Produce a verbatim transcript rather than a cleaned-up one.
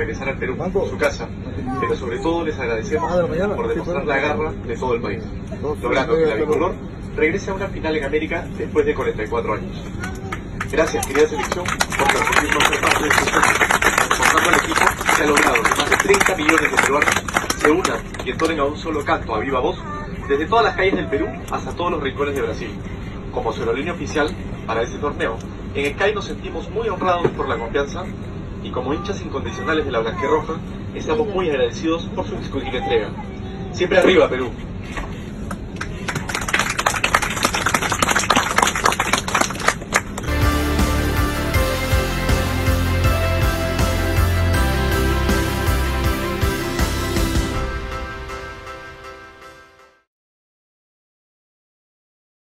regresar al Perú, a su casa, pero sobre todo les agradecemos por demostrar la garra de todo el país, logrando que la bicolor regrese a una final en América después de cuarenta y cuatro años. Gracias, querida selección, por permitirnos ser parte de este sueño. Mostrando al equipo se ha logrado que más de treinta millones de peruanos se unan y entonen a un solo canto, a viva voz, desde todas las calles del Perú hasta todos los rincones de Brasil. Como su aerolínea oficial para este torneo, en Sky nos sentimos muy honrados por la confianza y como hinchas incondicionales de la Blanquirroja, estamos muy agradecidos por su indiscutible entrega. Siempre arriba, Perú.